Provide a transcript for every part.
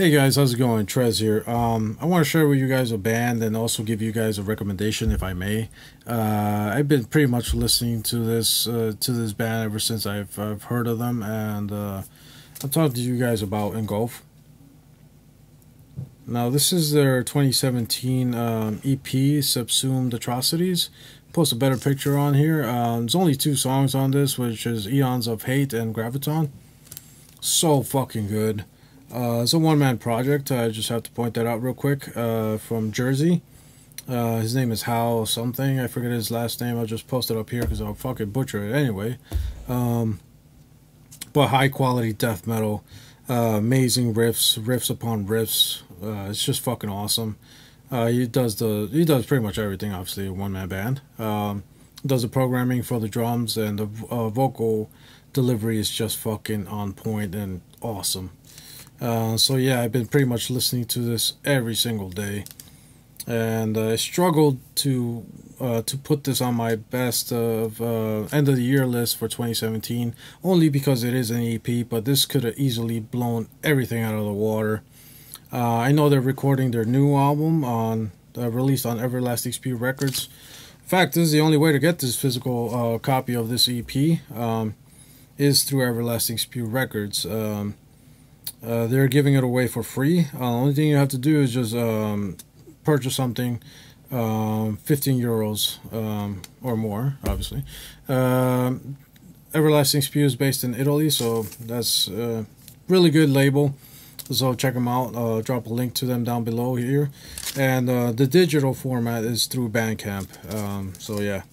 Hey guys, how's it going? Trez here. I want to share with you guys a band and also give you guys a recommendation if I may. I've been pretty much listening to this band ever since I've heard of them, and I'm talking to you guys about Engulf. Now this is their 2017 EP, Subsumed Atrocities. Post a better picture on here. There's only two songs on this, which is Eons of Hate and Graviton. So fucking good. It's a one-man project. I just have to point that out real quick. From Jersey, his name is Hal something. I forget his last name. I'll just post it up here because I'll fucking butcher it anyway. But high-quality death metal, amazing riffs upon riffs. It's just fucking awesome. He does pretty much everything. Obviously, a one-man band. Does the programming for the drums, and the vocal delivery is just fucking on point and awesome. So yeah, I've been pretty much listening to this every single day, and I struggled to put this on my best of end of the year list for 2017, only because it is an EP, but this could have easily blown everything out of the water. I know they're recording their new album on released on Everlasting Spew Records. In fact, this is the only way to get this physical copy of this EP is through Everlasting Spew Records. They're giving it away for free. The only thing you have to do is just purchase something, 15 euros or more, obviously. Everlasting Spew is based in Italy, so that's a really good label. So check them out. Drop a link to them down below here. And the digital format is through Bandcamp. So yeah.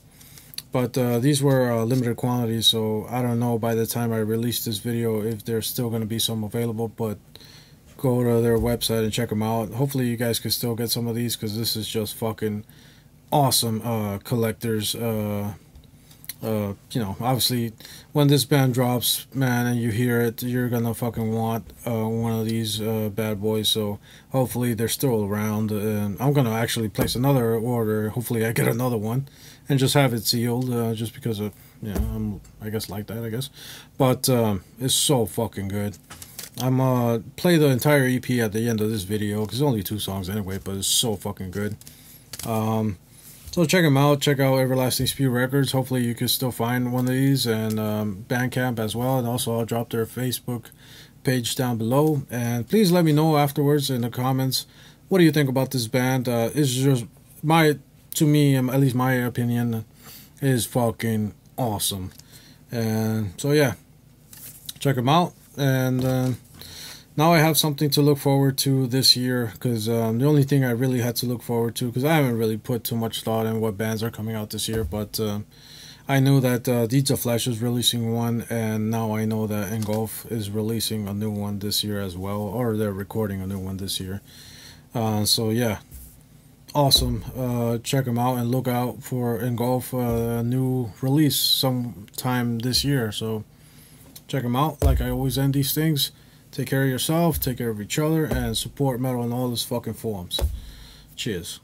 But these were limited quantities, so I don't know by the time I release this video if there's still going to be some available, but go to their website and check them out. Hopefully you guys can still get some of these, because this is just fucking awesome collectors. You know, obviously when this band drops, man, and you hear it, you're going to fucking want one of these bad boys. So hopefully they're still around, and I'm going to actually place another order. Hopefully I get another one and just have it sealed, just because of, you know, I guess like that, I guess. But it's so fucking good. I'm play the entire EP at the end of this video, because it's only two songs anyway, but it's so fucking good. So check them out. Check out Everlasting Spew Records. Hopefully you can still find one of these, and Bandcamp as well. And also I'll drop their Facebook page down below. And please let me know afterwards in the comments, what do you think about this band? It's just my... To me, at least my opinion, is fucking awesome. And so yeah, check them out. And now I have something to look forward to this year, because the only thing I really had to look forward to, because I haven't really put too much thought in what bands are coming out this year, but I knew that Digital Flash is releasing one, and now I know that Engulf is releasing a new one this year as well, or they're recording a new one this year. So yeah, awesome. Check them out, and look out for Engulf new release sometime this year. So check them out. Like I always end these things, take care of yourself, take care of each other, and support metal in all its fucking forms. Cheers.